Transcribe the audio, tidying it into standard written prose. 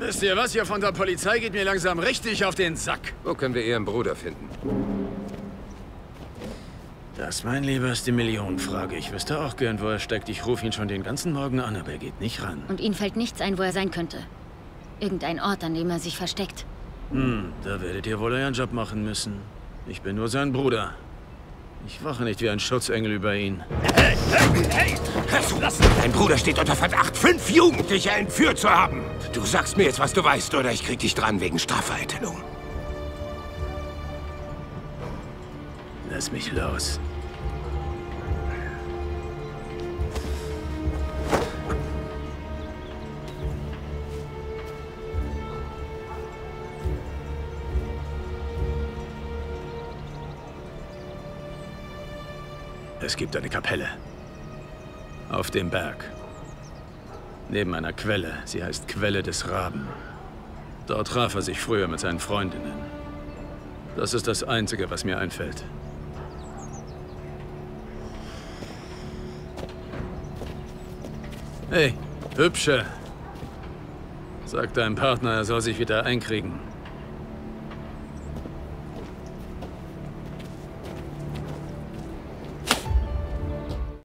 Wisst ihr was, hier von der Polizei geht mir langsam richtig auf den Sack. Wo können wir Ihren Bruder finden? Das, mein Lieber, ist die Millionenfrage. Ich wüsste auch gern, wo er steckt. Ich rufe ihn schon den ganzen Morgen an, aber er geht nicht ran. Und Ihnen fällt nichts ein, wo er sein könnte? Irgendein Ort, an dem er sich versteckt? Hm, da werdet ihr wohl euren Job machen müssen. Ich bin nur sein Bruder. Ich wache nicht wie ein Schutzengel über ihn. Hey! Kannst du lassen? Dein Bruder steht unter Verdacht, 5 Jugendliche entführt zu haben. Du sagst mir jetzt, was du weißt, oder ich krieg dich dran wegen Strafvereitelung. Lass mich los. Es gibt eine Kapelle. Auf dem Berg. Neben einer Quelle. Sie heißt Quelle des Raben. Dort traf er sich früher mit seinen Freundinnen. Das ist das Einzige, was mir einfällt. Hey, Hübsche. Sag deinem Partner, er soll sich wieder einkriegen.